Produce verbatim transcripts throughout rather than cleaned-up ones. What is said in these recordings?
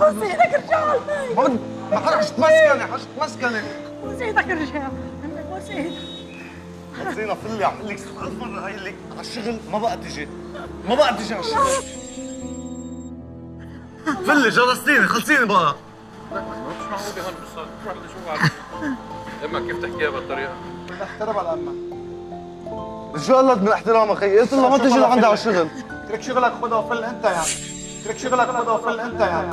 بوس ايدك ارجع المي. بود ما حرقش تمسكني، حرقش تمسكني. بوس ايدك ارجع، بوس ايدك. زينب فلي عم قلك ألف مرة هاي لك على الشغل ما بقى تجي، ما بقى تجي على الشغل. فلي جرستيني خلصيني بقى. لا مش معقولة هون بالصدق، روح بدي أشوفها. أمك كيف تحكيها بهالطريقة؟ بدي أحترم على أمك. ان شاء الله بدنا احترامك هي، قلت لها ما تجي لعندها على الشغل. اترك شغلك خذها وفل انت يعني، اترك شغلك خذها وفل انت يعني.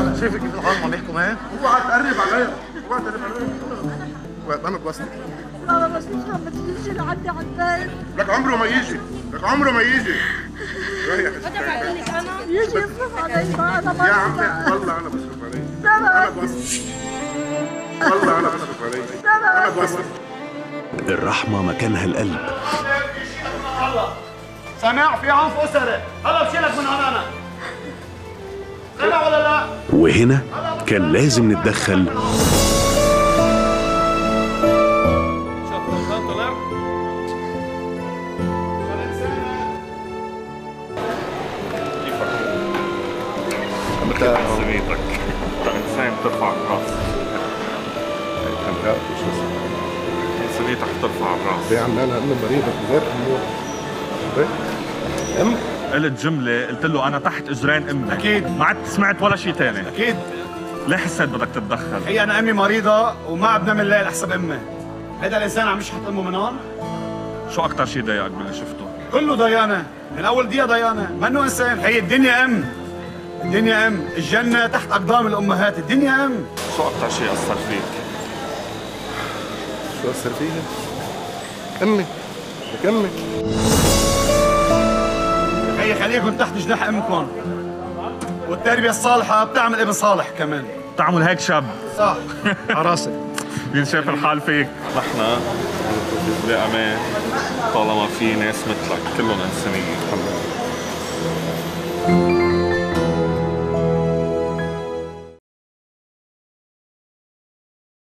هلا شايفك كيف الحال عم يحكوا معي؟ اوعى تقرب علي، اوعى تقرب علي. وقت انا بوصلك. لا لا بس مش لما تيجي لعندي على البيت. لك عمره ما يجي، لك عمره ما يجي. ريح بدك انا؟ يجي يصرف علي بقى انا ما يا عمي والله انا بصرف عليك. لا لا انا بوصلك. والله انا بصرف عليك. لا لا انا بوصلك. الرحمة مكانها القلب. الله سماع في عنف أسرة، هلا بشيلك من هون أنا. سمع ولا لا؟ وهنا كان لازم نتدخل. أنت إنسانيتك، أنت إنسان بترفع الراس. إنسانيتك بترفع الراس. يا عم أنا أنا مريضة بذات الأمور. ام قلت جمله قلت له انا تحت اجرين امي اكيد ما عدت سمعت ولا شيء ثاني اكيد ليه حسيت بدك تتدخل؟ هي انا امي مريضه وما عم بنام الليل احسب امي هذا الانسان عم يشحط امه من هون شو اكثر شيء ضايقك باللي شفته؟ كله ضيانه من اول دقيقه ضيانه منه انسان هي الدنيا ام الدنيا ام الجنه تحت اقدام الامهات الدنيا ام شو اكثر شيء اثر فيك؟ شو اثر فيها؟ امي لك امي خليكم تحت جناح امكم والتربيه الصالحه بتعمل ابن صالح كمان بتعمل هيك شاب صح على راسك مين شايف الحال فيك نحن بامان طالما في ناس مثلك كلهم انسانيين الحمد لله